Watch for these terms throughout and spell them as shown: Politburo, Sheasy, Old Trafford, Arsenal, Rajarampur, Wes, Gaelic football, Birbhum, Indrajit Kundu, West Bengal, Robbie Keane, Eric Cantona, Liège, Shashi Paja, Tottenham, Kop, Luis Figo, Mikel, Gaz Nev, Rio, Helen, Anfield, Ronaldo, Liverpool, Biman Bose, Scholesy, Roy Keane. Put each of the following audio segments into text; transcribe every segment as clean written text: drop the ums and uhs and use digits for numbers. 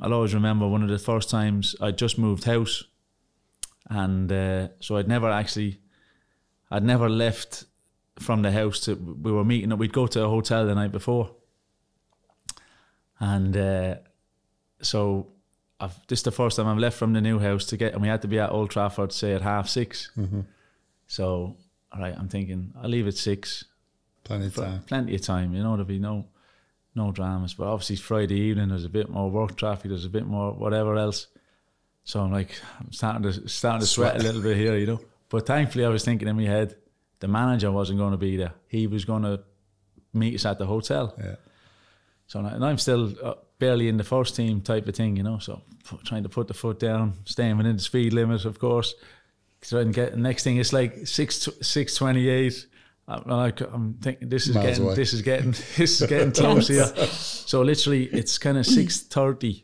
I'll always remember one of the first times I'd just moved house, and so I'd never left from the house. We were meeting up, we'd go to a hotel the night before, and so this is the first time I've left from the new house to get, and we had to be at Old Trafford, say at 6:30. Mm-hmm. So, all right, I'm thinking I'll leave at 6. Plenty of time, you know, there'll be no dramas. But obviously Friday evening, there's a bit more work traffic, there's a bit more whatever else. So I'm like, I'm starting to sweat a little bit here, you know. But thankfully I was thinking in my head, the manager wasn't going to be there. He was going to meet us at the hotel. Yeah. So I'm still barely in the first team type of thing, you know. So trying to put the foot down, staying within the speed limit, of course. So next thing, it's like 6:28. I'm thinking this is getting close here. So literally it's kind of 6:30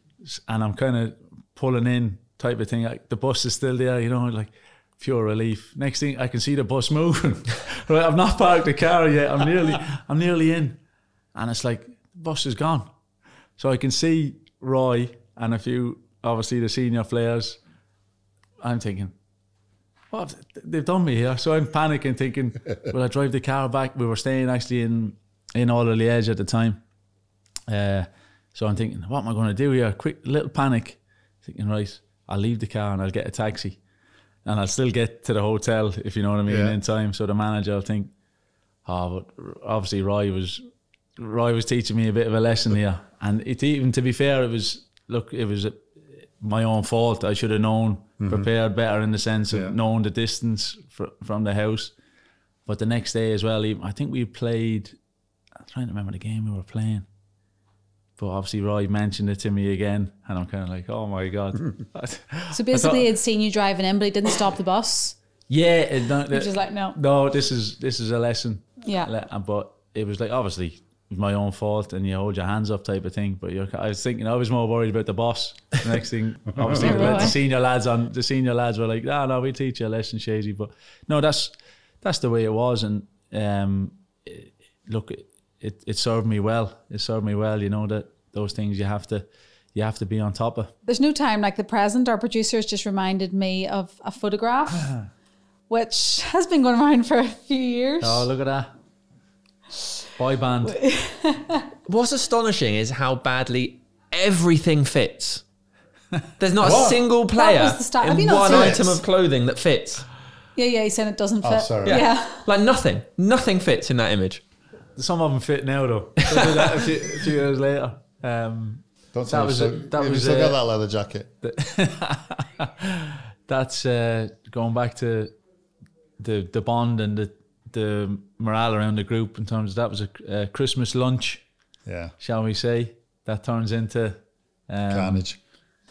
and I'm kind of pulling in type of thing. Like the bus is still there, you know, like pure relief. Next thing I can see the bus moving. Right, I've not parked the car yet. I'm nearly in, and it's like the bus is gone. So I can see Roy and a few, obviously the senior players. I'm thinking, well, they've done me here. So I'm panicking, thinking, will I drive the car back? We were staying actually in Orla Liège at the time. So I'm thinking, what am I going to do here? Quick little panic. Thinking, right, I'll leave the car and I'll get a taxi. And I'll still get to the hotel, if you know what I mean, yeah, in time. So the manager will think, oh, but obviously Roy was teaching me a bit of a lesson here. And it, even to be fair, it was my own fault. I should have known, prepared better in the sense of knowing the distance from the house. But the next day as well, I think we played, I'm trying to remember the game we were playing, but obviously Roy mentioned it to me again, and I'm kind of like, oh my God. So basically he'd seen you driving in, but he didn't stop the bus? Yeah. Which is like, no. No, this is a lesson. Yeah. But it was like, obviously, my own fault, and you hold your hands up type of thing. But I was thinking, I was more worried about the boss. The next thing, obviously, the senior lads were like, no, we teach you a lesson, Scholesy. But no, that's the way it was. And look, it served me well. It served me well. You know, that those things you have to be on top of. There's no time like the present. Our producers just reminded me of a photograph, which has been going around for a few years. Oh, look at that. Boy band. What's astonishing is how badly everything fits. There's not a single player in one item of clothing that fits. Yeah, yeah, he said it doesn't fit. Sorry. Yeah. Like nothing. Nothing fits in that image. Some of them fit now though. They'll do that a few years later. Don't tell me you still got that leather jacket. That's going back to the bond and the morale around the group in terms of that was a Christmas lunch, shall we say, that turns into carnage.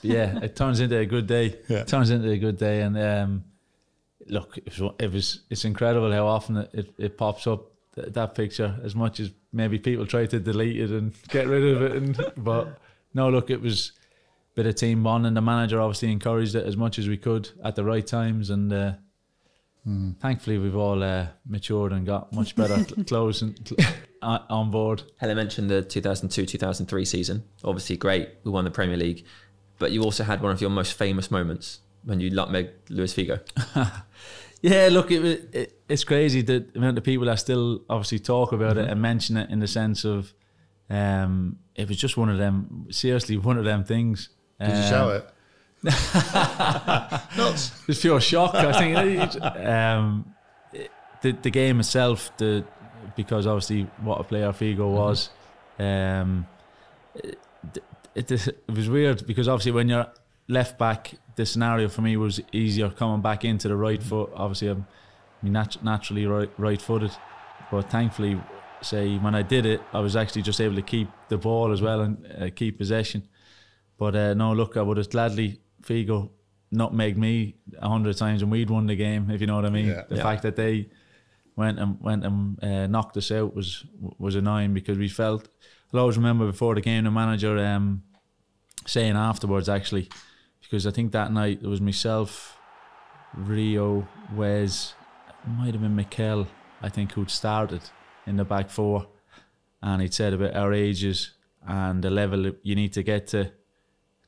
Yeah, it turns into a good day. Yeah. It turns into a good day, and look, it's incredible how often it pops up, that picture, as much as maybe people try to delete it and get rid of it. But no, look, it was a bit of team bond, and the manager obviously encouraged it as much as we could at the right times, and. Thankfully, we've all matured and got much better clothes and on board. Helen mentioned the 2002-2003 season. Obviously, great. We won the Premier League. But you also had one of your most famous moments when you nutmegged Luis Figo. Yeah, look, it's crazy the amount of people that still obviously talk about it and mention it, in the sense of it was just one of them, seriously, one of them things. Did you shout it? It's pure shock, I think. The game itself, because obviously what a player Figo was. It was weird, because obviously when you're left back, the scenario for me was easier coming back into the right foot. Obviously I'm naturally right-footed, but thankfully, say when I did it, I was actually just able to keep the ball as well and keep possession. But no, look, I would have gladly. Figo nutmegged me 100 times and we'd won the game, if you know what I mean. Yeah. The fact that they went and knocked us out was annoying, because we felt, I'll always remember before the game the manager saying afterwards, actually, because I think that night it was myself, Rio, Wes, it might have been Mikel, I think, who'd started in the back four, and he'd said about our ages and the level you need to get to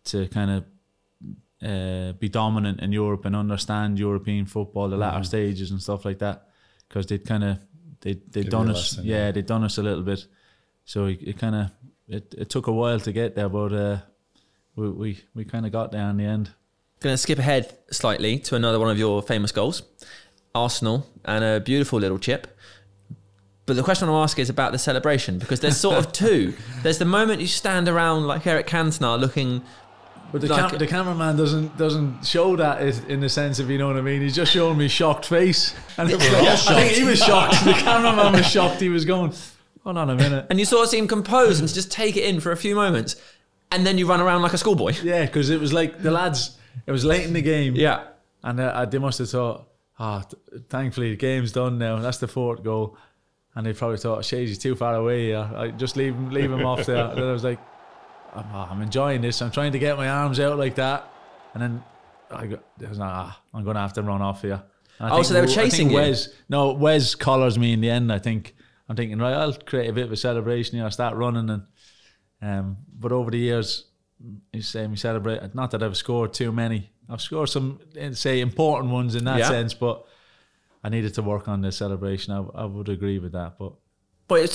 to kind of be dominant in Europe and understand European football, the latter stages and stuff like that, because they'd kind of they'd done us, they'd done us a little bit. So it took a while to get there, but we kind of got there in the end. Going to skip ahead slightly to another one of your famous goals, Arsenal, and a beautiful little chip. But the question I want to ask is about the celebration, because there's sort of two. There's the moment you stand around like Eric Cantona looking... But the cameraman doesn't show that in the sense of, you know what I mean? He's just showing me shocked face. And it was like, I think he was shocked. The cameraman was shocked. He was going, hold on a minute. And you sort of seem composed and just take it in for a few moments. And then you run around like a schoolboy. Yeah, because it was like the lads... It was late in the game. Yeah. And they must have thought, thankfully the game's done now. That's the fourth goal. And they probably thought, Shays, he's too far away here. I just leave him off there. And then I was like, I'm enjoying this. I'm trying to get my arms out like that. And then I'm going to have to run off here. So they were chasing you? Wes collars me in the end, I think. I'm thinking, right, I'll create a bit of a celebration here. I start running. And but over the years... we celebrate. Not that I've scored too many. I've scored some, say, important ones in that sense, but I needed to work on the celebration. I would agree with that, but it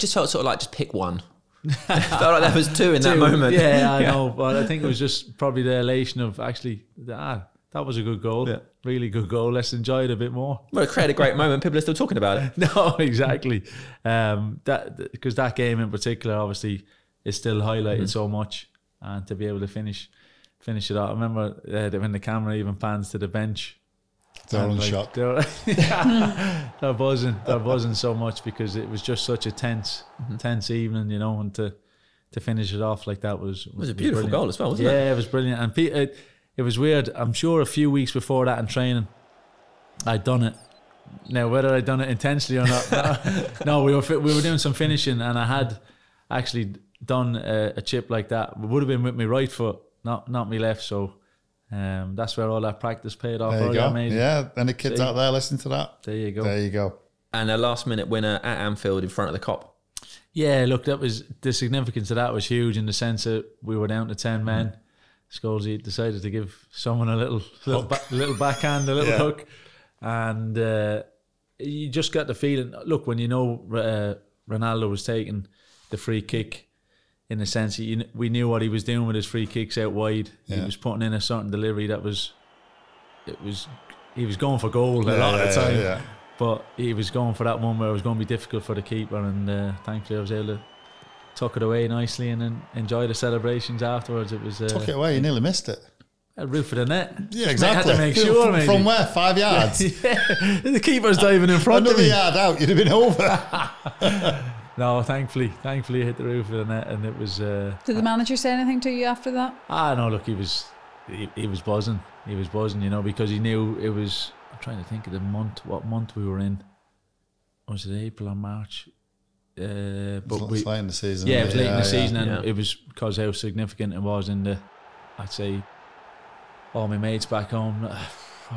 just felt sort of like just pick one. It felt like there was two in that moment. Yeah, I know, but I think it was just probably the elation of actually that was a good goal, really good goal. Let's enjoy it a bit more. Well, it created a great moment. People are still talking about it. No, exactly. Because that game in particular, obviously, is still highlighted so much. And to be able to finish it out. I remember when the camera even pans to the bench. They're on the shot. They're buzzing so much because it was just such a tense evening, you know, and to finish it off like that was a beautiful goal as well, wasn't it? Yeah, it was brilliant. And it was weird. I'm sure a few weeks before that in training, I'd done it. Now, whether I'd done it intentionally or not, we were doing some finishing and I had actually... done a chip like that. It would have been with my right foot, not my left, so that's where all that practice paid off. There you go. Yeah, and the kids out there listening to that. There you go. And a last minute winner at Anfield in front of the Kop. Yeah, look, that was the significance of that was huge in the sense that we were down to 10 men. Scholesy decided to give someone a little backhand, a little hook, and you just got the feeling, look, when you know Ronaldo was taking the free kick, in the sense that we knew what he was doing with his free kicks out wide. Yeah. He was putting in a certain delivery that he was going for goal a lot of the time. Yeah. But he was going for that one where it was going to be difficult for the keeper, and thankfully I was able to tuck it away nicely and then enjoy the celebrations afterwards. It was tuck it away, you nearly missed it. A roof of the net. Yeah, exactly. I had to make sure, mate. From where? 5 yards? The keeper's diving in front of me. Another yard out, you'd have been over. No, thankfully I hit the roof of the net, and it was... Did the manager say anything to you after that? No, look, he was buzzing. He was buzzing, you know, because he knew it was... I'm trying to think of the month, what month we were in. Was it April or March? It was late in the season. Yeah, it was late in the season, and it was because how significant it was in the... I'd say all my mates back home,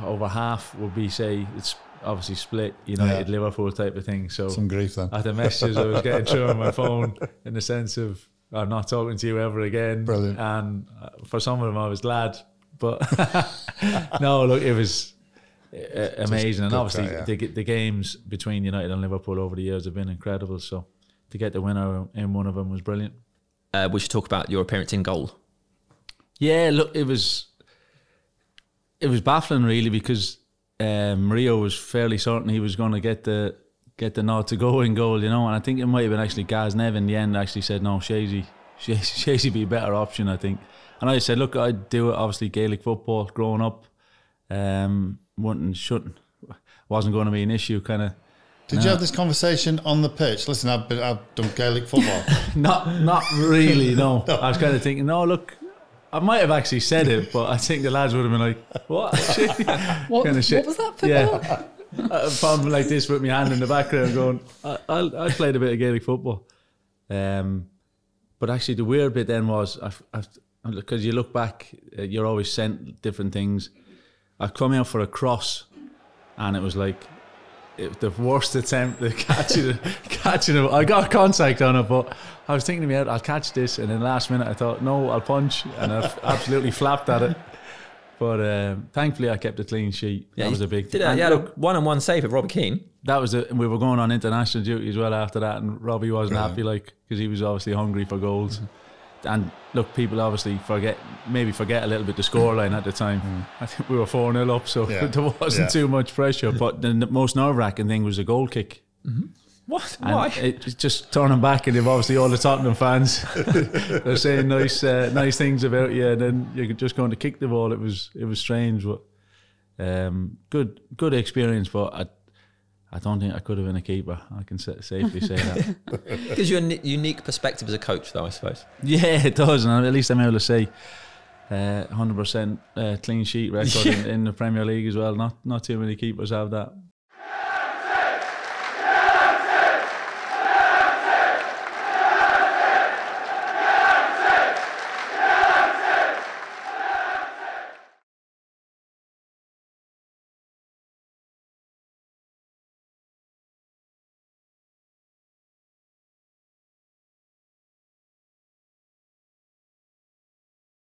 over half would be, say... it's. Obviously split United Liverpool type of thing, so some grief then. I had the messages I was getting through on my phone in the sense of I'm not talking to you ever again. Brilliant. And for some of them I was glad, but no, look, it was amazing, and obviously the games between United and Liverpool over the years have been incredible, so to get the winner in one of them was brilliant. We should talk about your appearance in goal. Yeah, look, it was baffling really, because Rio was fairly certain he was going to get the nod to go in goal, you know, and I think it might have been actually Gaz Nev in the end actually said, no, Shazy be a better option, I think. And I said, look, I'd do it, obviously Gaelic football growing up, wasn't going to be an issue kind of. Did you have this conversation on the pitch? Listen, I've done Gaelic football. not really, no. I was kind of thinking, no, look, I might have actually said it, but I think the lads would have been like, what? Kind of shit. What was that for? Yeah. I'm like this with my hand in the background going, I played a bit of Gaelic football. But actually the weird bit then was, because you look back, you're always sent different things. I've come out for a cross and it was like, It, the worst attempt at catching, it. I got contact on it, but I was thinking to myself, I'll catch this, and then last minute I thought, no, I'll punch, and I absolutely flapped at it. But thankfully I kept a clean sheet. Yeah, that was a big thing. Yeah, look, one-on-one save of Robbie Keane. That was it. We were going on international duty as well after that, and Robbie wasn't happy, like, because he was obviously hungry for goals. And look, people obviously maybe forget a little bit the scoreline at the time. I think we were 4-0 up, so there wasn't too much pressure. But the most nerve-wracking thing was a goal kick. What? And why? It's just turning back, and they've obviously all the Tottenham fans. They're saying nice things about you, and then you're just going to kick the ball. It was strange, but good experience. But I don't think I could have been a keeper. I can safely say that. It gives you a unique perspective as a coach, though, I suppose. Yeah, it does, and at least I'm able to say 100% clean sheet record in the Premier League as well. Not too many keepers have that.